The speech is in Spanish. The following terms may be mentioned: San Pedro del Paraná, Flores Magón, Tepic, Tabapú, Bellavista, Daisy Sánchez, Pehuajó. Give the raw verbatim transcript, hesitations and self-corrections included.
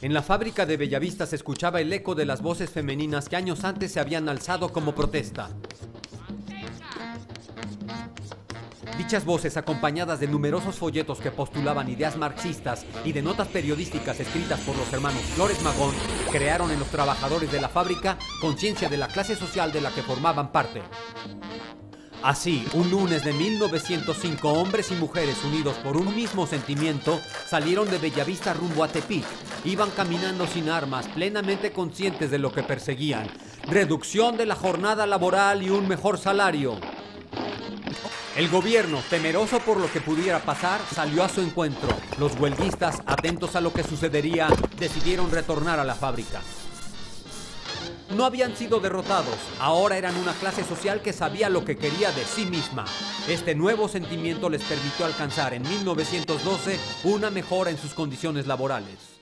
En la fábrica de Bellavista se escuchaba el eco de las voces femeninas que años antes se habían alzado como protesta. Dichas voces, acompañadas de numerosos folletos que postulaban ideas marxistas y de notas periodísticas escritas por los hermanos Flores Magón, crearon en los trabajadores de la fábrica conciencia de la clase social de la que formaban parte. Así, un lunes de mil novecientos cinco, hombres y mujeres unidos por un mismo sentimiento salieron de Bellavista rumbo a Tepic. Iban caminando sin armas, plenamente conscientes de lo que perseguían: reducción de la jornada laboral y un mejor salario. El gobierno, temeroso por lo que pudiera pasar, salió a su encuentro. Los huelguistas, atentos a lo que sucedería, decidieron retornar a la fábrica. No habían sido derrotados, ahora eran una clase social que sabía lo que quería de sí misma. Este nuevo sentimiento les permitió alcanzar en mil novecientos doce una mejora en sus condiciones laborales.